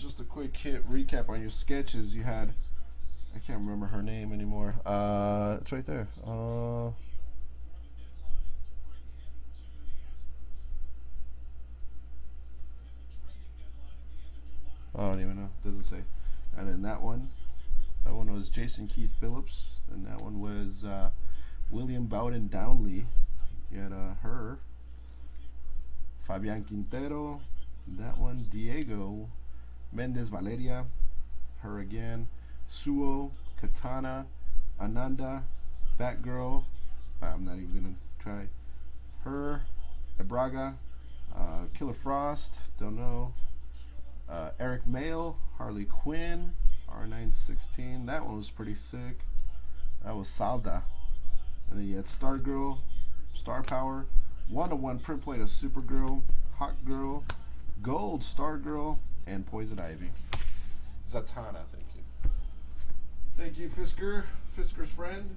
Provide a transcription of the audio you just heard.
just a quick hit recap on your sketches. You had, I can't remember her name anymore. It's right there. I don't even know. It doesn't say. And then that one was Jason Keith Phillips, and that one was William Bowden Downley. You had her, Fabian Quintero. That one, Diego Mendes Valeria. Her again, Suo Katana, Ananda, Batgirl. I'm not even gonna try. Her, Ebraga, Killer Frost. Don't know. Eric Mayle, Harley Quinn, R916. That one was pretty sick. That was Salda. And then you had Stargirl, Star Power, 1/1 print plate of Supergirl, Hot Girl, Gold Stargirl, and Poison Ivy. Zatanna, thank you. Thank you, Fisker's friend.